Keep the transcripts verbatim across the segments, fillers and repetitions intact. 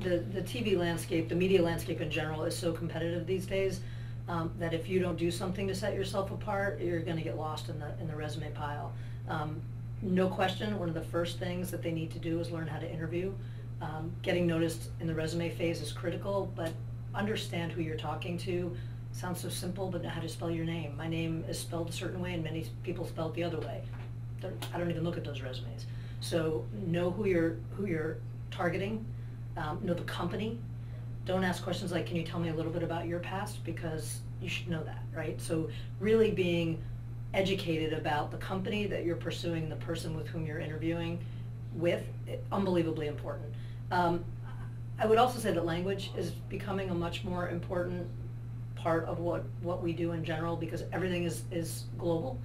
the, the T V landscape, the media landscape in general, is so competitive these days um, that if you don't do something to set yourself apart, you're going to get lost in the, in the resume pile. Um, no question, one of the first things that they need to do is learn how to interview. Um, getting noticed in the resume phase is critical, but understand who you're talking to. Sounds so simple, but know how to spell your name. My name is spelled a certain way, and many people spell it the other way. They're, I don't even look at those resumes. So know who you're, who you're targeting, um, know the company. Don't ask questions like, can you tell me a little bit about your past? Because you should know that, right? So really being educated about the company that you're pursuing, the person with whom you're interviewing with, it, unbelievably important. Um, I would also say that language is becoming a much more important part of what, what we do in general, because everything is, is global.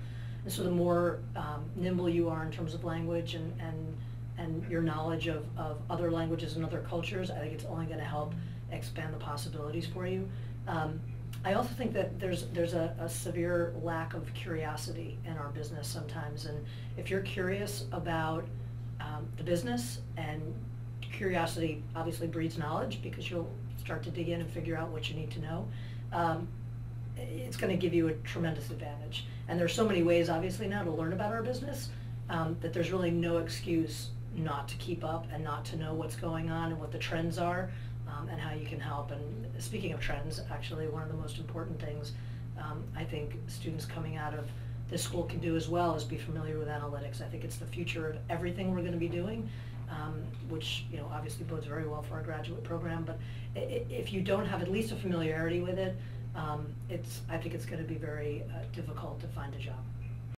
And so the more um, nimble you are in terms of language and, and, and your knowledge of, of other languages and other cultures, I think it's only going to help expand the possibilities for you. Um, I also think that there's, there's a, a severe lack of curiosity in our business sometimes. And if you're curious about um, the business, and curiosity obviously breeds knowledge, because you'll start to dig in and figure out what you need to know, um, it's going to give you a tremendous advantage. And there's so many ways, obviously, now to learn about our business um, that there's really no excuse not to keep up and not to know what's going on and what the trends are um, and how you can help. And speaking of trends, actually, one of the most important things um, I think students coming out of this school can do as well is be familiar with analytics. I think it's the future of everything we're going to be doing, um, which, you know, obviously bodes very well for our graduate program. But if you don't have at least a familiarity with it, Um, it's, I think it's going to be very uh, difficult to find a job.